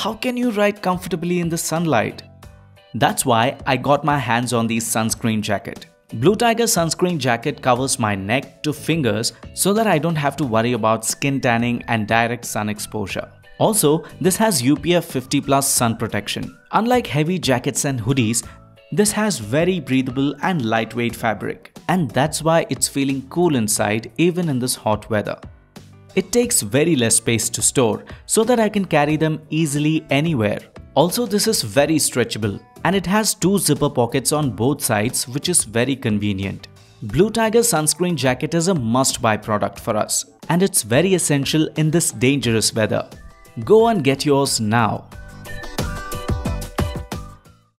how can you ride comfortably in the sunlight? That's why I got my hands on this sunscreen jacket. Blue Tyga sunscreen jacket covers my neck to fingers so that I don't have to worry about skin tanning and direct sun exposure. Also, this has UPF 50+ sun protection. Unlike heavy jackets and hoodies, this has very breathable and lightweight fabric. And that's why it's feeling cool inside even in this hot weather. It takes very less space to store so that I can carry them easily anywhere. Also, this is very stretchable and it has two zipper pockets on both sides, which is very convenient. Blue Tyga sunscreen jacket is a must-buy product for us and it's very essential in this dangerous weather. Go and get yours now.